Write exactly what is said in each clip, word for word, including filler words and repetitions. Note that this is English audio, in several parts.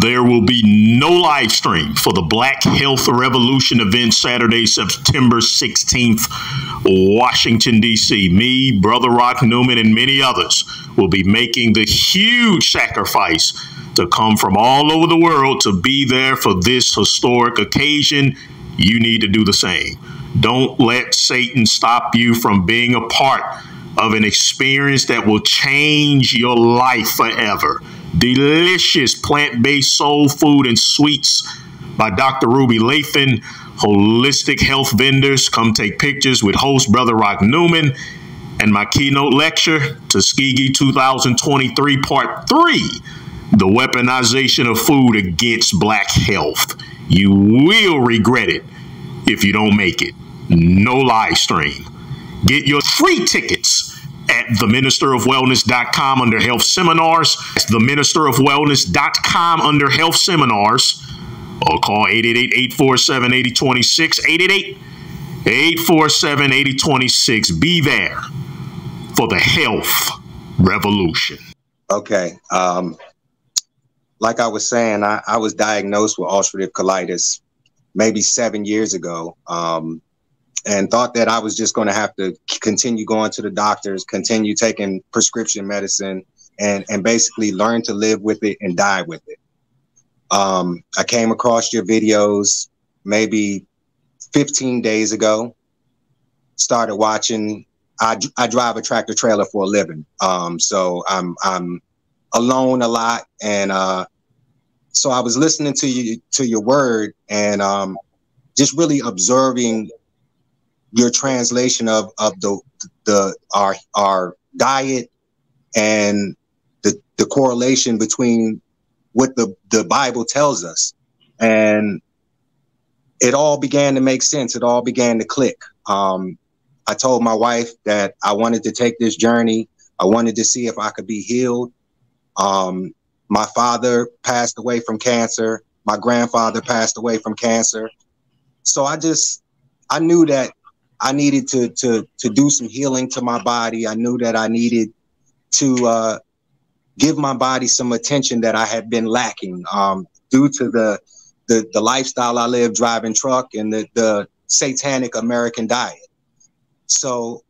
There will be no live stream for the Black Health Revolution event Saturday, September sixteenth, Washington, D C Me, Brother Rock Newman, and many others will be making the huge sacrifice to come from all over the world to be there for this historic occasion. You need to do the same. Don't let Satan stop you from being a part of an experience that will change your life forever. Delicious plant-based soul food and sweets by Doctor Ruby Lathan. Holistic health vendors. Come take pictures with host Brother Rock Newman and my keynote lecture, Tuskegee two thousand twenty-three Part three, The Weaponization of Food Against Black Health. You will regret it if you don't make it. No live stream. Get your free tickets at the minister of wellness dot com under Health Seminars. That's the minister of wellness dot com under Health Seminars. Or call eight eight eight, eight four seven, eight zero two six, eight eight eight, eight four seven, eight zero two six. Be there for the health revolution. Okay. Um, like I was saying, I, I was diagnosed with ulcerative colitis maybe seven years ago. Um, and thought that I was just going to have to continue going to the doctors, continue taking prescription medicine, and, and basically learn to live with it and die with it. Um, I came across your videos maybe fifteen days ago, started watching. I, I drive a tractor trailer for a living. Um, so I'm, I'm alone a lot. And uh, so I was listening to you, to your word, and um, just really observing your translation of of the the our our diet and the the correlation between what the the Bible tells us, and it all began to make sense. It all began to click. Um, I told my wife that I wanted to take this journey. I wanted to see if I could be healed. Um, my father passed away from cancer. My grandfather passed away from cancer. So I just I knew that I needed to, to, to do some healing to my body. I knew that I needed to uh, give my body some attention that I had been lacking um, due to the, the, the lifestyle I live, driving truck, and the, the satanic American diet. So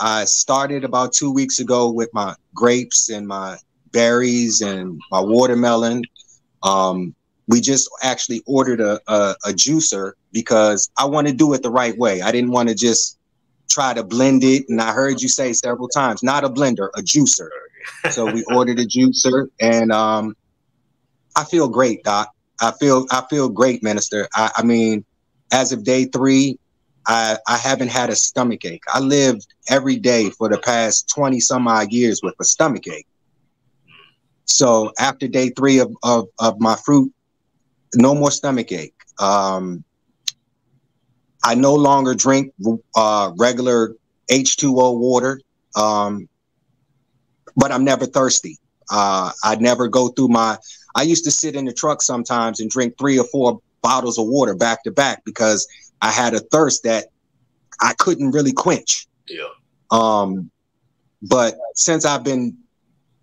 I started about two weeks ago with my grapes and my berries and my watermelon. Um, we just actually ordered a, a, a juicer, because I want to do it the right way. I didn't want to just try to blend it. And I heard you say several times, not a blender, a juicer. So we ordered a juicer, and um, I feel great, Doc. I feel I feel great, Minister. I, I mean, as of day three, I, I haven't had a stomach ache. I lived every day for the past twenty some odd years with a stomach ache. So after day three of, of, of my fruit, no more stomach ache. Um, I no longer drink uh, regular H two O water, um, but I'm never thirsty. Uh, I never go through my, I used to sit in the truck sometimes and drink three or four bottles of water back to back because I had a thirst that I couldn't really quench. Yeah. Um, but since I've been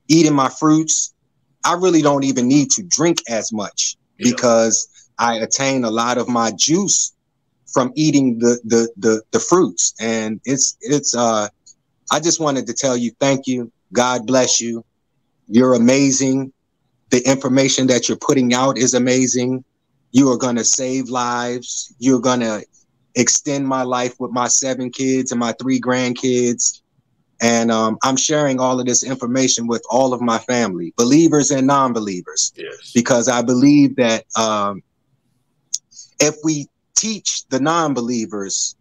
eating my fruits, I really don't even need to drink as much, yeah, because I attain a lot of my juice from eating the, the, the, the fruits. And it's, it's, uh, I just wanted to tell you, thank you. God bless you. You're amazing. The information that you're putting out is amazing. You are going to save lives. You're going to extend my life with my seven kids and my three grandkids. And, um, I'm sharing all of this information with all of my family, believers and non-believers, yes, because I believe that, um, if we teach the non-believers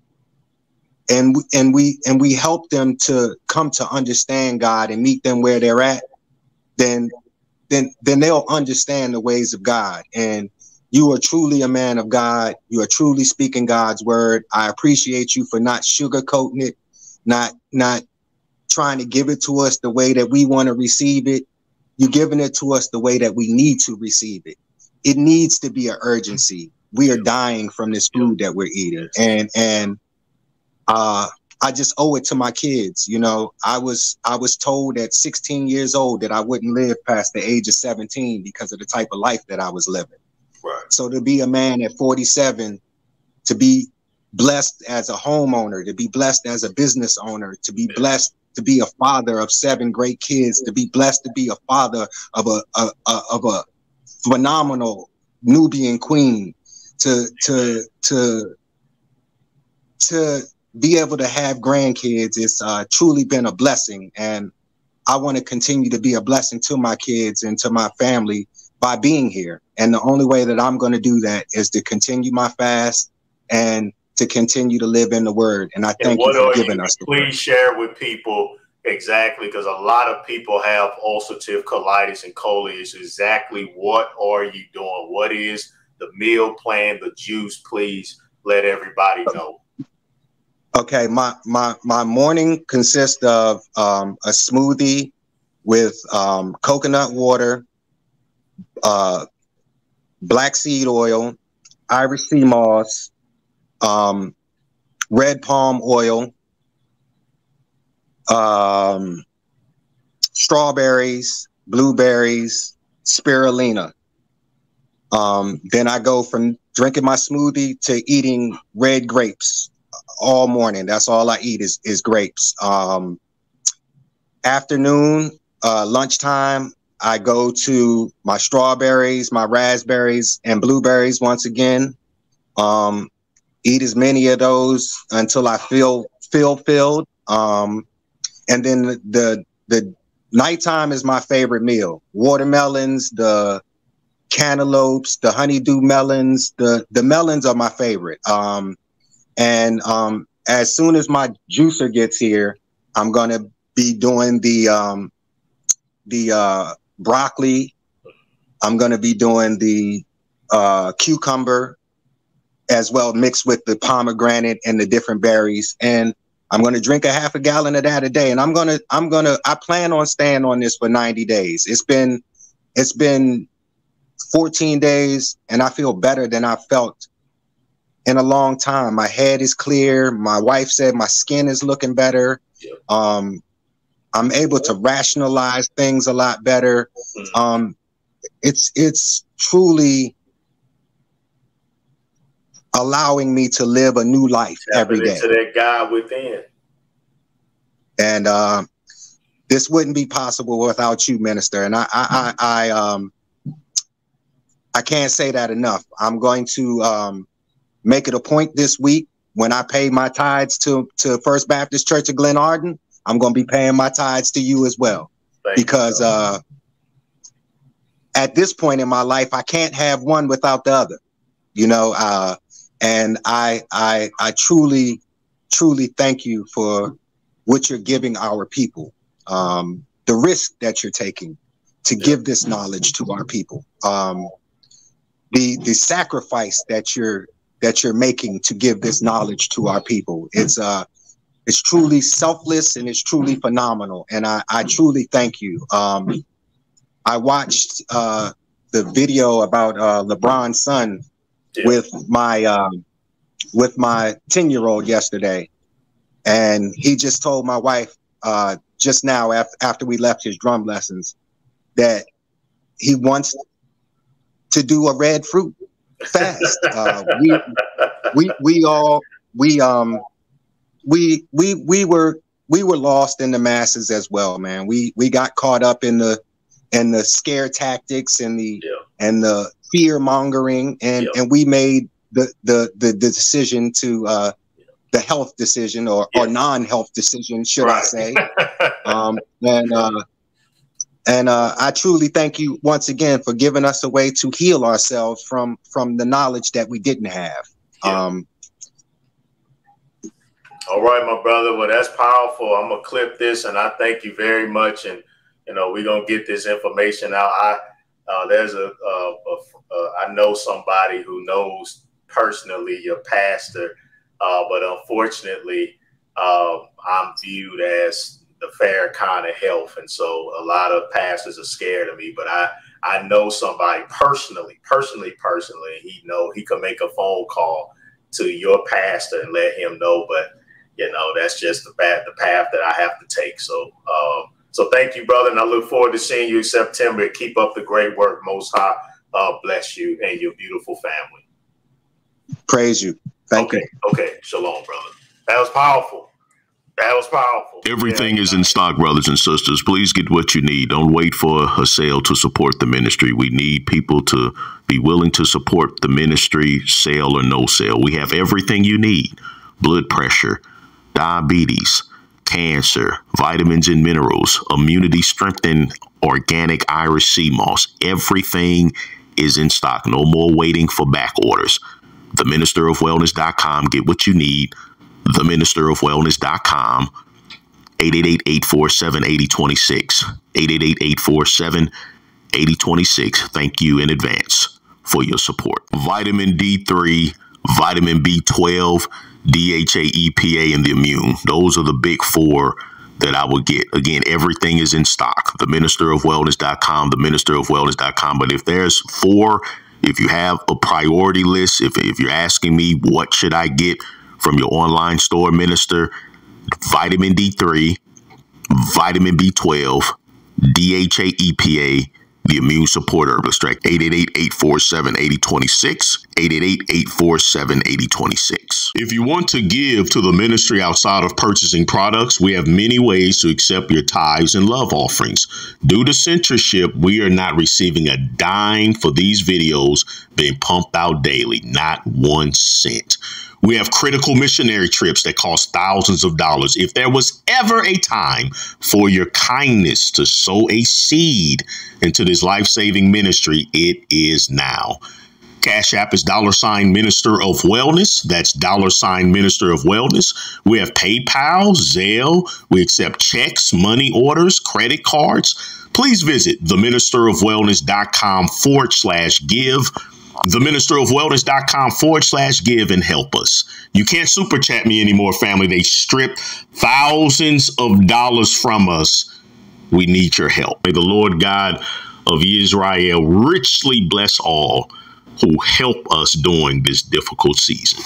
and we, and we and we help them to come to understand God and meet them where they're at, then then then they'll understand the ways of God. And you are truly a man of God. You are truly speaking God's word. I appreciate you for not sugarcoating it, not not trying to give it to us the way that we want to receive it. You're giving it to us the way that we need to receive it. It needs to be an urgency. We are dying from this food that we're eating. And, and, uh, I just owe it to my kids. You know, I was I was told at sixteen years old that I wouldn't live past the age of seventeen because of the type of life that I was living. Right. So to be a man at forty-seven, to be blessed as a homeowner, to be blessed as a business owner, to be blessed to be a father of seven great kids, to be blessed to be a father of a, a, a of a phenomenal Nubian queen, to to to to be able to have grandkids, it's uh, truly been a blessing, and I want to continue to be a blessing to my kids and to my family by being here. And the only way that I'm going to do that is to continue my fast and to continue to live in the word. And I thank you for giving us the word. Please share with people exactly, because a lot of people have ulcerative colitis and colitis. Exactly, what are you doing? What is the meal plan, the juice? Please let everybody know. Okay, my my my morning consists of um, a smoothie with um, coconut water, uh, black seed oil, Irish sea moss, um, red palm oil, um, strawberries, blueberries, spirulina. Um, then I go from drinking my smoothie to eating red grapes all morning. That's all I eat is, is grapes. Um, afternoon, uh, lunchtime, I go to my strawberries, my raspberries, and blueberries once again. Um, eat as many of those until I feel feel filled. Um, and then the, the the nighttime is my favorite meal. Watermelons, the cantaloupes, the honeydew melons, the the melons are my favorite. Um, and um, as soon as my juicer gets here, I'm gonna be doing the um, the uh, broccoli. I'm gonna be doing the uh, cucumber as well, mixed with the pomegranate and the different berries. And I'm going to drink a half a gallon of that a day. And I'm going to, I'm going to, I plan on staying on this for ninety days. It's been, it's been fourteen days, and I feel better than I felt in a long time. My head is clear. My wife said my skin is looking better. Um, I'm able to rationalize things a lot better. Um, it's, it's truly allowing me to live a new life every day. To that God within. And uh, this wouldn't be possible without you, Minister. And I, I, I, I, um, I can't say that enough. I'm going to um, make it a point this week when I pay my tithes to to First Baptist Church of Glen Arden. I'm going to be paying my tithes to you as well, Thank because you. Uh, at this point in my life, I can't have one without the other. You know. Uh, And I, I, I truly, truly thank you for what you're giving our people, um, the risk that you're taking to give this knowledge to our people, um, the the sacrifice that you're that you're making to give this knowledge to our people. It's uh, it's truly selfless, and it's truly phenomenal. And I, I truly thank you. Um, I watched uh, the video about uh, LeBron's son. Yeah. With my um, with my ten year old yesterday, and he just told my wife uh, just now af after we left his drum lessons that he wants to do a red fruit fast. uh, we we we all we um we we we were we were lost in the masses as well, man. We we got caught up in the in the scare tactics and the yeah. and the fear mongering, and yep. and we made the the the, the decision to uh, yep. the health decision or, yep. or non health decision, should right. I say? um, and uh, and uh, I truly thank you once again for giving us a way to heal ourselves from from the knowledge that we didn't have. Yep. Um, All right, my brother. Well, that's powerful. I'm gonna clip this, and I thank you very much. And you know, we're gonna get this information out. I Uh, there's a, uh, a uh, I know somebody who knows personally your pastor, uh, but unfortunately, uh, I'm viewed as the fair kind of health. And so a lot of pastors are scared of me, but I, I know somebody personally, personally, personally, he know he could make a phone call to your pastor and let him know. But you know, that's just the path, the path that I have to take. So, um, so thank you, brother. And I look forward to seeing you in September. Keep up the great work. Most High uh, bless you and your beautiful family. Praise you. Thank okay. you. Okay. Shalom, brother. That was powerful. That was powerful. Everything yeah. is in stock, brothers and sisters. Please get what you need. Don't wait for a sale to support the ministry. We need people to be willing to support the ministry, sale or no sale. We have everything you need. Blood pressure, diabetes, cancer, vitamins and minerals, immunity strengthened, organic Irish sea moss. Everything is in stock. No more waiting for back orders. the minister of wellness dot com. Get what you need. the minister of wellness dot com. eight eight eight, eight four seven, eight zero two six. eight eight eight, eight four seven, eight zero two six. Thank you in advance for your support. Vitamin D three, vitamin B twelve, D H A, E P A, and the immune. Those are the big four that I would get. Again, everything is in stock. the minister of wellness dot com, the minister of wellness dot com. But if there's four, if you have a priority list, if, if you're asking me what should I get from your online store, minister, vitamin D three, vitamin B twelve, D H A, E P A, the immune support herb extract. eight eight eight, eight four seven, eight zero two six, eight eight eight, eight four seven, eight zero two six. If you want to give to the ministry outside of purchasing products, we have many ways to accept your tithes and love offerings. Due to censorship, we are not receiving a dime for these videos being pumped out daily, not one cent. We have critical missionary trips that cost thousands of dollars. If there was ever a time for your kindness to sow a seed into this life-saving ministry, it is now. Cash App is dollar sign Minister of Wellness. That's dollar sign Minister of Wellness. We have PayPal, Zelle. We accept checks, money orders, credit cards. Please visit the minister of wellness dot com forward slash give. the minister of wellness dot com forward slash give and help us. You can't super chat me anymore, family. They strip thousands of dollars from us. We need your help. May the Lord God of Israel richly bless all who help us during this difficult season.